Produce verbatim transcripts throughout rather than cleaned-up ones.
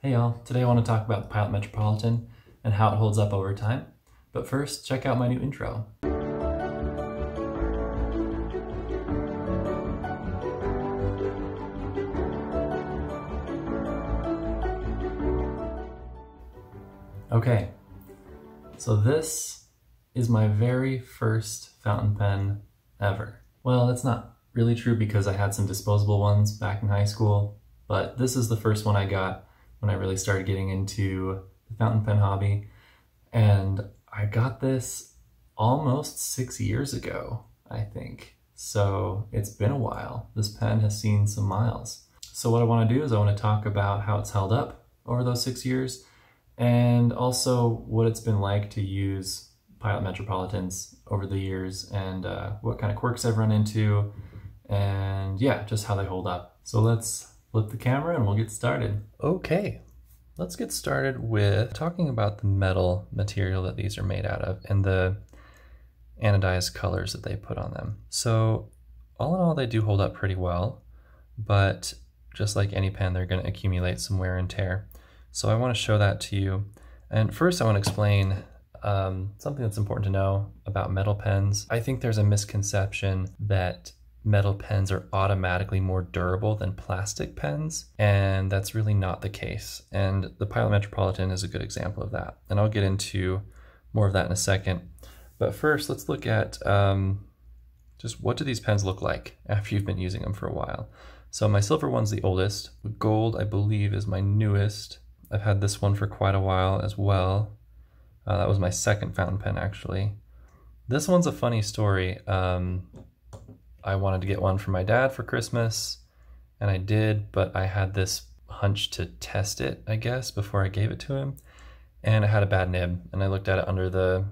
Hey y'all, today I want to talk about the Pilot Metropolitan and how it holds up over time. But first, check out my new intro. Okay, so this is my very first fountain pen ever. Well, that's not really true because I had some disposable ones back in high school, but this is the first one I got when I really started getting into the fountain pen hobby. And I got this almost six years ago, I think. So it's been a while. This pen has seen some miles. So what I want to do is I want to talk about how it's held up over those six years and also what it's been like to use Pilot Metropolitans over the years and uh, what kind of quirks I've run into and yeah, just how they hold up. So let's flip the camera and we'll get started. Okay, let's get started with talking about the metal material that these are made out of and the anodized colors that they put on them. So all in all, they do hold up pretty well, but just like any pen, they're going to accumulate some wear and tear. So I want to show that to you. And first I want to explain um, something that's important to know about metal pens. I think there's a misconception that metal pens are automatically more durable than plastic pens, and that's really not the case. And the Pilot Metropolitan is a good example of that. And I'll get into more of that in a second. But first, let's look at um, just what do these pens look like after you've been using them for a while. So my silver one's the oldest. Gold, I believe, is my newest. I've had this one for quite a while as well. Uh, that was my second fountain pen, actually. This one's a funny story. Um, I wanted to get one for my dad for Christmas, and I did, but I had this hunch to test it, I guess, before I gave it to him, and I had a bad nib, and I looked at it under the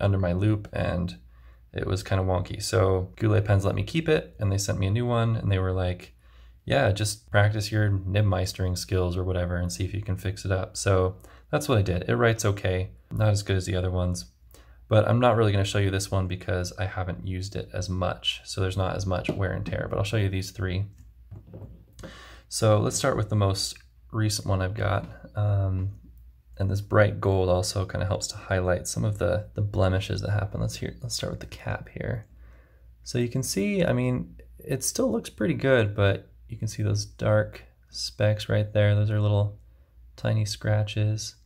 under my loop, and it was kind of wonky. So Goulet Pens let me keep it, and they sent me a new one, and they were like, yeah, just practice your nib meistering skills or whatever and see if you can fix it up. So that's what I did. It writes okay, not as good as the other ones. But I'm not really going to show you this one because I haven't used it as much, so there's not as much wear and tear, but I'll show you these three. So let's start with the most recent one I've got, um, and this bright gold also kind of helps to highlight some of the, the blemishes that happen. Let's, hear, let's start with the cap here. So you can see, I mean, it still looks pretty good, but you can see those dark specks right there. Those are little tiny scratches.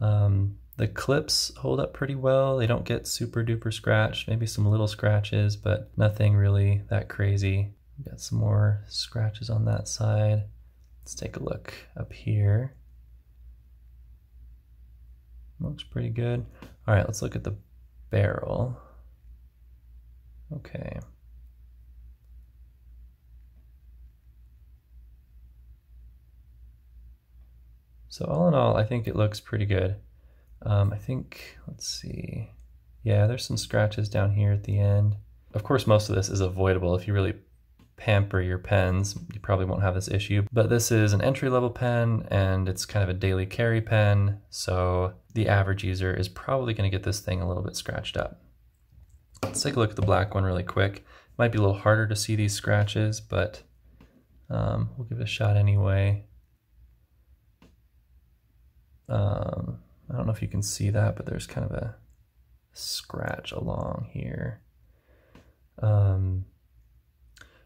Um, The clips hold up pretty well. They don't get super duper scratched, maybe some little scratches, but nothing really that crazy. Got some more scratches on that side. Let's take a look up here. Looks pretty good. All right, let's look at the barrel. Okay. So all in all, I think it looks pretty good. Um, I think, let's see, yeah, there's some scratches down here at the end. Of course, most of this is avoidable. If you really pamper your pens, you probably won't have this issue. But this is an entry-level pen, and it's kind of a daily carry pen, so the average user is probably going to get this thing a little bit scratched up. Let's take a look at the black one really quick. It might be a little harder to see these scratches, but um, we'll give it a shot anyway. Um... I don't know if you can see that, but there's kind of a scratch along here. Um,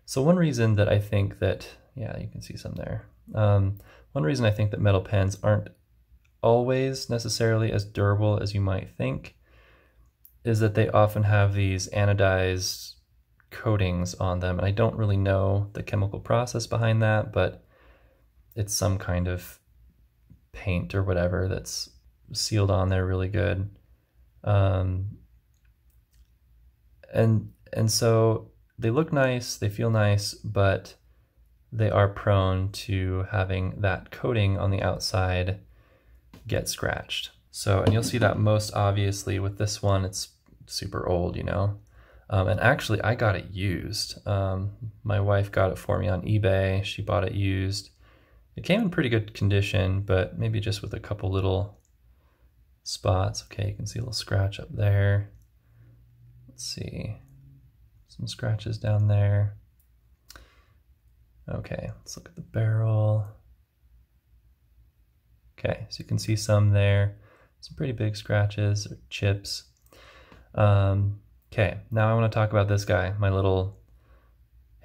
so one reason that I think that, yeah, you can see some there. Um, one reason I think that metal pens aren't always necessarily as durable as you might think is that they often have these anodized coatings on them. And I don't really know the chemical process behind that, but it's some kind of paint or whatever that's sealed on there really good. Um, and and so they look nice, they feel nice, but they are prone to having that coating on the outside get scratched. So, and you'll see that most obviously with this one. It's super old, you know. Um, and actually I got it used. Um, my wife got it for me on eBay. She bought it used. It came in pretty good condition, but maybe just with a couple little spots. Okay, you can see a little scratch up there. Let's see, some scratches down there. Okay, let's look at the barrel. Okay, so you can see some there, some pretty big scratches or chips. Um, okay, now I want to talk about this guy, my little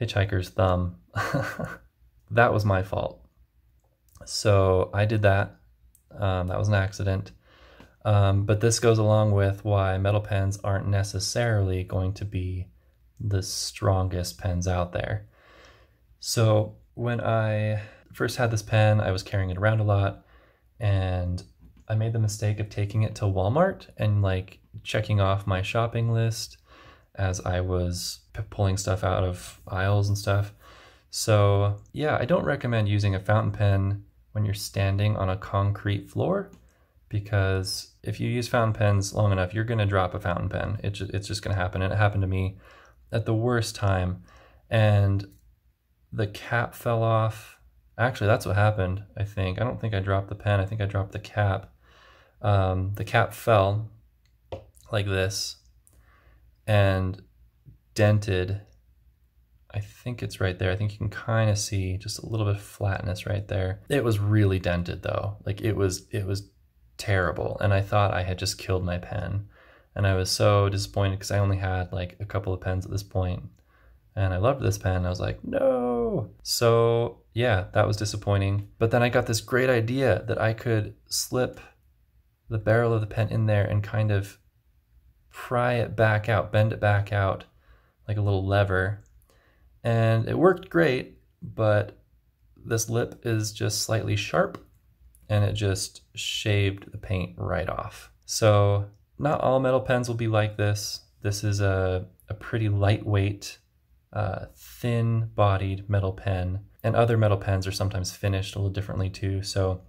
hitchhiker's thumb. That was my fault. So I did that. Um, that was an accident. Um, but this goes along with why metal pens aren't necessarily going to be the strongest pens out there. So when I first had this pen, I was carrying it around a lot, and I made the mistake of taking it to Walmart and like checking off my shopping list as I was pulling stuff out of aisles and stuff. So yeah, I don't recommend using a fountain pen when you're standing on a concrete floor, because if you use fountain pens long enough, you're gonna drop a fountain pen. It ju it's just gonna happen, and it happened to me at the worst time. And the cap fell off. Actually, that's what happened, I think. I don't think I dropped the pen, I think I dropped the cap. Um, the cap fell like this and dented. I think it's right there. I think you can kind of see just a little bit of flatness right there. It was really dented though. Like it was, it was terrible. And I thought I had just killed my pen, and I was so disappointed because I only had like a couple of pens at this point, and I loved this pen. I was like, no. So yeah, that was disappointing. But then I got this great idea that I could slip the barrel of the pen in there and kind of pry it back out, bend it back out like a little lever. And it worked great, but this lip is just slightly sharp, and it just shaved the paint right off. So not all metal pens will be like this. This is a, a pretty lightweight, uh, thin-bodied metal pen, and other metal pens are sometimes finished a little differently too. So,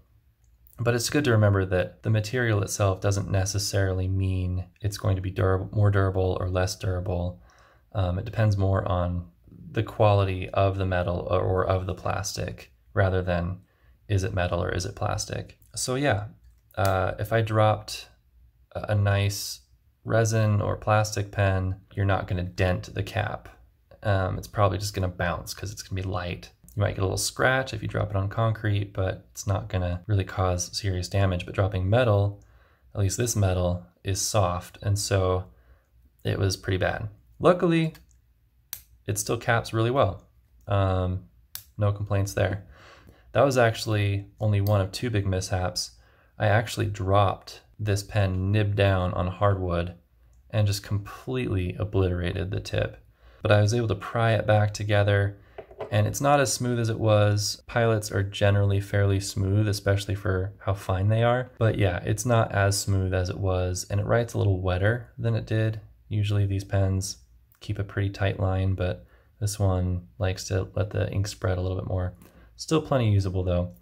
but it's good to remember that the material itself doesn't necessarily mean it's going to be durable, more durable or less durable. Um, it depends more on the quality of the metal or of the plastic, rather than is it metal or is it plastic. So yeah, uh, if I dropped a nice resin or plastic pen, you're not gonna dent the cap. Um, it's probably just gonna bounce because it's gonna be light. You might get a little scratch if you drop it on concrete, but it's not gonna really cause serious damage. But dropping metal, at least this metal, is soft, and so it was pretty bad. Luckily, it still caps really well. Um, no complaints there. That was actually only one of two big mishaps. I actually dropped this pen nib down on hardwood and just completely obliterated the tip. But I was able to pry it back together, and it's not as smooth as it was. Pilots are generally fairly smooth, especially for how fine they are. But yeah, it's not as smooth as it was, and it writes a little wetter than it did. Usually these pens keep a pretty tight line, but this one likes to let the ink spread a little bit more. Still plenty usable though,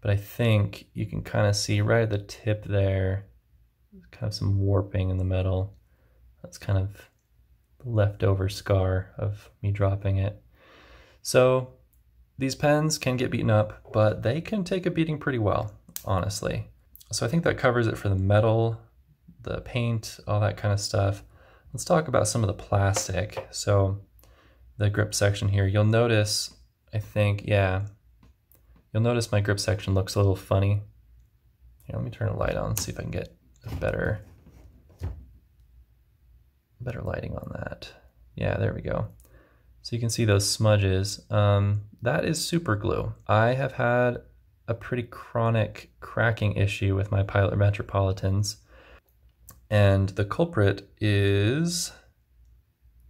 but I think you can kind of see right at the tip there, kind of some warping in the metal. That's kind of the leftover scar of me dropping it. So these pens can get beaten up, but they can take a beating pretty well, honestly. So I think that covers it for the metal, the paint, all that kind of stuff. Let's talk about some of the plastic. So the grip section here, you'll notice, I think, yeah, you'll notice my grip section looks a little funny. Here, let me turn a light on and see if I can get a better, better lighting on that. Yeah, there we go. So you can see those smudges. Um, that is super glue. I have had a pretty chronic cracking issue with my Pilot Metropolitans. And the culprit is,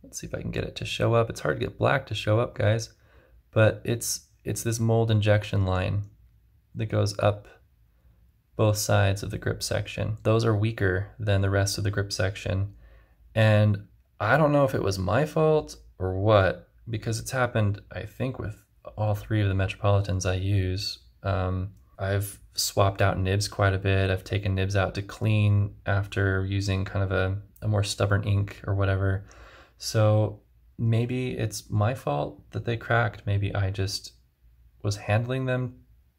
let's see if I can get it to show up. It's hard to get black to show up, guys, but it's it's this mold injection line that goes up both sides of the grip section. Those are weaker than the rest of the grip section. And I don't know if it was my fault or what, because it's happened, I think, with all three of the Metropolitans I use. Um, I've swapped out nibs quite a bit. I've taken nibs out to clean after using kind of a, a more stubborn ink or whatever. So maybe it's my fault that they cracked. Maybe I just was handling them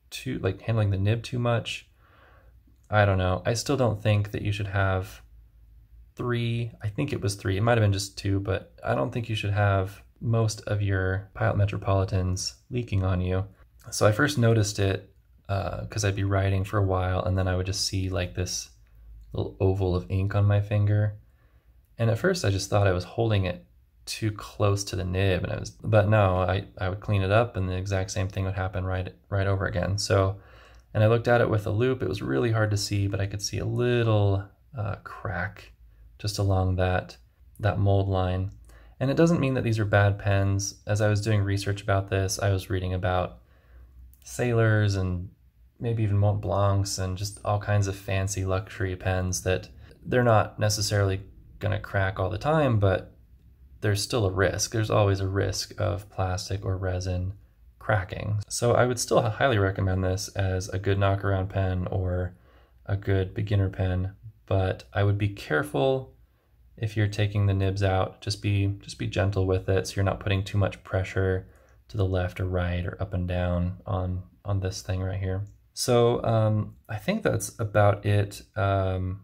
too, like handling the nib too much. I don't know. I still don't think that you should have three. I think it was three. It might have been just two, but I don't think you should have most of your Pilot Metropolitans leaking on you. So I first noticed it because uh, I'd be writing for a while and then I would just see like this little oval of ink on my finger. And at first I just thought I was holding it too close to the nib, and I was, but no, I, I would clean it up and the exact same thing would happen right, right over again. So, and I looked at it with a loop. It was really hard to see, but I could see a little uh, crack just along that, that mold line. And it doesn't mean that these are bad pens. As I was doing research about this, I was reading about Sailors and maybe even Mont Blancs and just all kinds of fancy luxury pens that they're not necessarily going to crack all the time, but there's still a risk. There's always a risk of plastic or resin cracking. So I would still highly recommend this as a good knockaround pen or a good beginner pen, but I would be careful. If you're taking the nibs out, just be just be gentle with it so you're not putting too much pressure to the left or right or up and down on, on this thing right here. So um, I think that's about it. Um,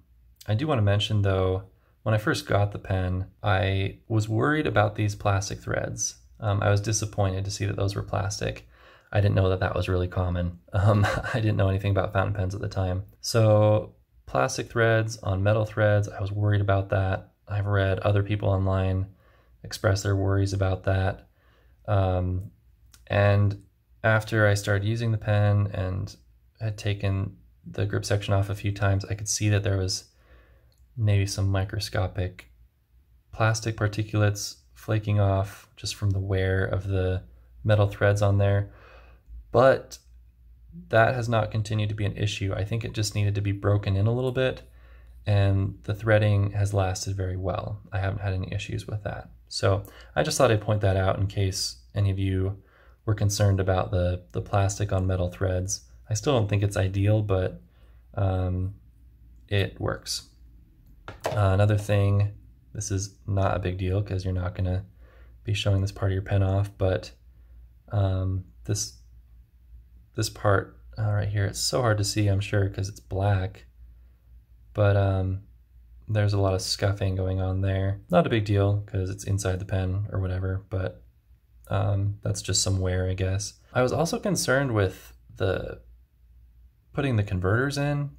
I do want to mention though, when I first got the pen, I was worried about these plastic threads. Um, I was disappointed to see that those were plastic. I didn't know that that was really common. Um, I didn't know anything about fountain pens at the time. So plastic threads on metal threads, I was worried about that. I've read other people online express their worries about that. Um, and after I started using the pen and had taken the grip section off a few times, I could see that there was maybe some microscopic plastic particulates flaking off just from the wear of the metal threads on there. But that has not continued to be an issue. I think it just needed to be broken in a little bit. And the threading has lasted very well. I haven't had any issues with that. So I just thought I'd point that out in case any of you were concerned about the, the plastic on metal threads. I still don't think it's ideal, but um, it works. Uh, another thing, this is not a big deal because you're not gonna be showing this part of your pen off, but um, this, this part uh, right here, it's so hard to see, I'm sure, because it's black. But um, there's a lot of scuffing going on there. Not a big deal because it's inside the pen or whatever, but um, that's just some wear, I guess. I was also concerned with the putting the converters in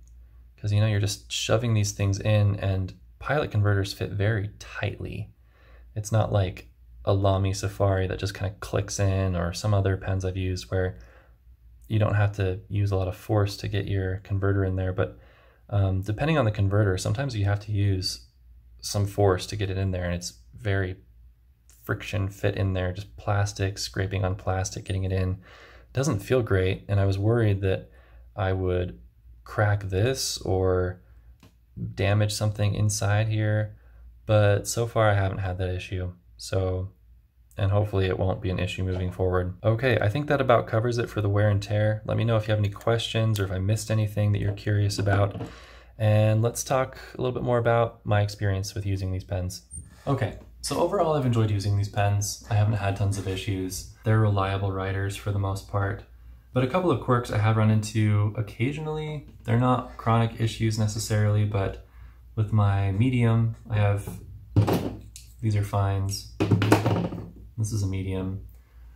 because, you know, you're just shoving these things in, and Pilot converters fit very tightly. It's not like a Lamy Safari that just kind of clicks in, or some other pens I've used where you don't have to use a lot of force to get your converter in there. But Um, depending on the converter, sometimes you have to use some force to get it in there, and it's very friction fit in there, just plastic, scraping on plastic, getting it in. It doesn't feel great, and I was worried that I would crack this or damage something inside here, but so far I haven't had that issue. So, and hopefully it won't be an issue moving forward. Okay, I think that about covers it for the wear and tear. Let me know if you have any questions or if I missed anything that you're curious about. And let's talk a little bit more about my experience with using these pens. Okay, so overall I've enjoyed using these pens. I haven't had tons of issues. They're reliable writers for the most part. But a couple of quirks I have run into occasionally. They're not chronic issues necessarily, but with my medium, I have, these are fines. This is a medium.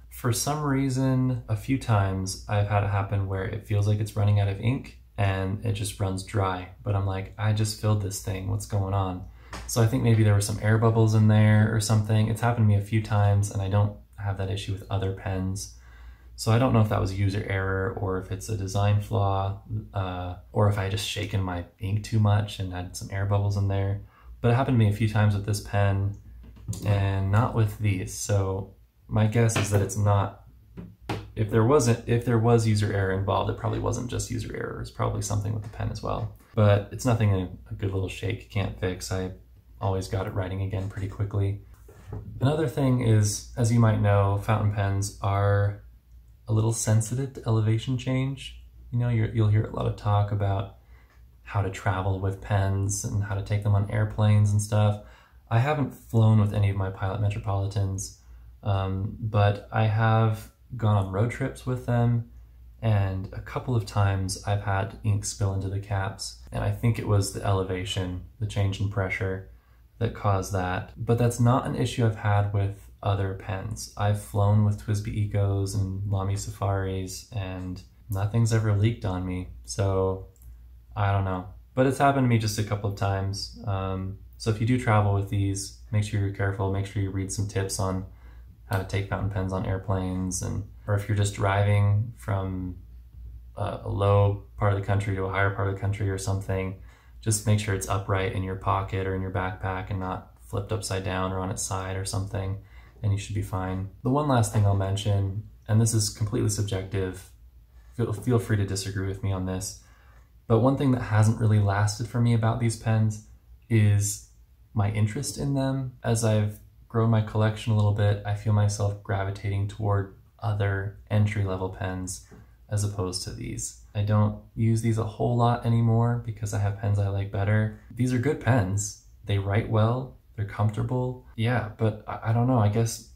For some reason, a few times I've had it happen where it feels like it's running out of ink and it just runs dry. But I'm like, I just filled this thing, what's going on? So I think maybe there were some air bubbles in there or something. It's happened to me a few times, and I don't have that issue with other pens. So I don't know if that was user error or if it's a design flaw, uh, or if I had just shaken my ink too much and had some air bubbles in there. But it happened to me a few times with this pen, and not with these. So my guess is that it's not, if there wasn't, if there was user error involved, it probably wasn't just user error. It's probably something with the pen as well, but it's nothing a, a good little shake can't fix. I always got it writing again pretty quickly. Another thing is, as you might know, fountain pens are a little sensitive to elevation change. You know, you're, you'll hear a lot of talk about how to travel with pens and how to take them on airplanes and stuff. I haven't flown with any of my Pilot Metropolitans, um, but I have gone on road trips with them, and a couple of times I've had ink spill into the caps, and I think it was the elevation, the change in pressure that caused that. But that's not an issue I've had with other pens. I've flown with T W S B I Ecos and Lamy Safaris and nothing's ever leaked on me. So I don't know, but it's happened to me just a couple of times. Um, so if you do travel with these, make sure you're careful. Make sure you read some tips on how to take fountain pens on airplanes, and or if you're just driving from a, a low part of the country to a higher part of the country or something, just make sure it's upright in your pocket or in your backpack and not flipped upside down or on its side or something, and you should be fine. The one last thing I'll mention, and this is completely subjective, feel, feel free to disagree with me on this, but one thing that hasn't really lasted for me about these pens is my interest in them. As I've grown my collection a little bit, I feel myself gravitating toward other entry-level pens as opposed to these. I don't use these a whole lot anymore because I have pens I like better. These are good pens. They write well, they're comfortable. Yeah, but I, I don't know, I guess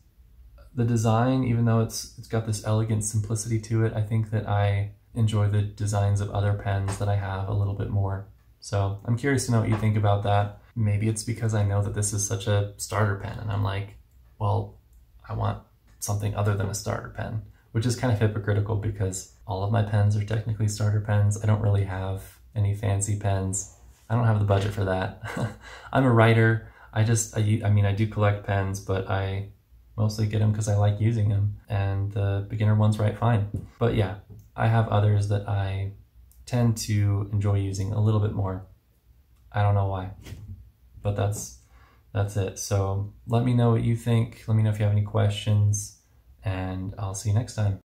the design, even though it's it's got this elegant simplicity to it, I think that I enjoy the designs of other pens that I have a little bit more. So I'm curious to know what you think about that. Maybe it's because I know that this is such a starter pen and I'm like, well, I want something other than a starter pen, which is kind of hypocritical because all of my pens are technically starter pens. I don't really have any fancy pens. I don't have the budget for that. I'm a writer. I just, I, I mean, I do collect pens, but I mostly get them because I like using them, and the beginner ones write fine. But yeah, I have others that I tend to enjoy using a little bit more. I don't know why, but that's, that's it. So let me know what you think. Let me know if you have any questions, and I'll see you next time.